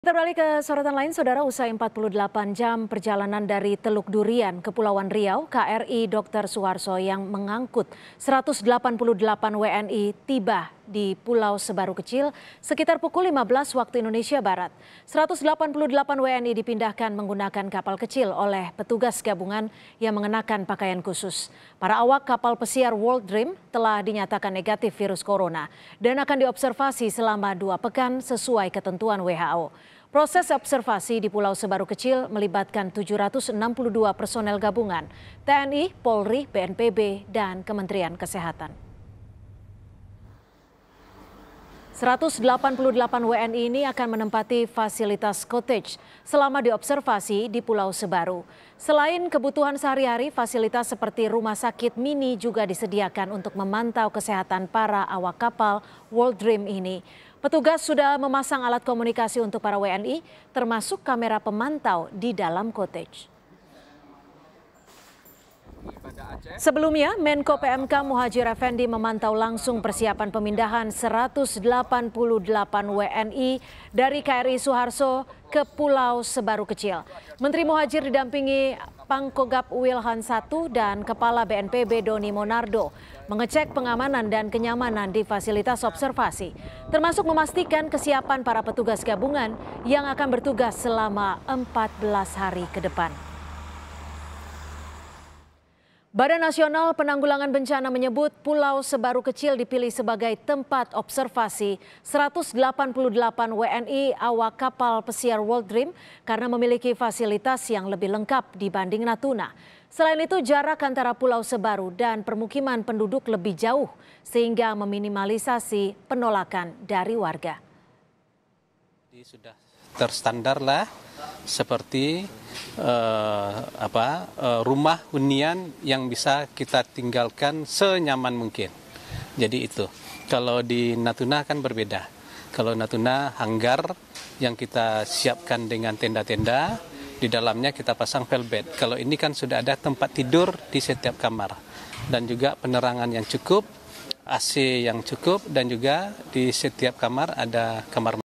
Kita beralih ke sorotan lain, Saudara. Usai 48 jam perjalanan dari Teluk Durian Kepulauan Riau, KRI Dr. Suharso yang mengangkut 188 WNI tiba di Pulau Sebaru Kecil sekitar pukul 15 waktu Indonesia Barat. 188 WNI dipindahkan menggunakan kapal kecil oleh petugas gabungan yang mengenakan pakaian khusus. Para awak kapal pesiar World Dream telah dinyatakan negatif virus corona dan akan diobservasi selama 2 pekan sesuai ketentuan WHO. Proses observasi di Pulau Sebaru Kecil melibatkan 762 personel gabungan, TNI, Polri, BNPB, dan Kementerian Kesehatan. 188 WNI ini akan menempati fasilitas cottage selama diobservasi di Pulau Sebaru. Selain kebutuhan sehari-hari, fasilitas seperti rumah sakit mini juga disediakan untuk memantau kesehatan para awak kapal World Dream ini. Petugas sudah memasang alat komunikasi untuk para WNI, termasuk kamera pemantau di dalam cottage. Sebelumnya, Menko PMK Muhadjir Effendi memantau langsung persiapan pemindahan 188 WNI dari KRI Suharso ke Pulau Sebaru Kecil. Menteri Muhadjir didampingi Pangkogab Wilhan I dan Kepala BNPB Doni Monardo mengecek pengamanan dan kenyamanan di fasilitas observasi, termasuk memastikan kesiapan para petugas gabungan yang akan bertugas selama 14 hari ke depan. Badan Nasional Penanggulangan Bencana menyebut Pulau Sebaru Kecil dipilih sebagai tempat observasi 188 WNI awak kapal pesiar World Dream karena memiliki fasilitas yang lebih lengkap dibanding Natuna. Selain itu, jarak antara Pulau Sebaru dan permukiman penduduk lebih jauh sehingga meminimalisasi penolakan dari warga. Ini sudah terstandar lah, seperti rumah hunian yang bisa kita tinggalkan senyaman mungkin. Jadi itu, kalau di Natuna kan berbeda. Kalau Natuna hanggar yang kita siapkan dengan tenda-tenda, di dalamnya kita pasang velvet. Kalau ini kan sudah ada tempat tidur di setiap kamar. Dan juga penerangan yang cukup, AC yang cukup, dan juga di setiap kamar ada kamar mandi.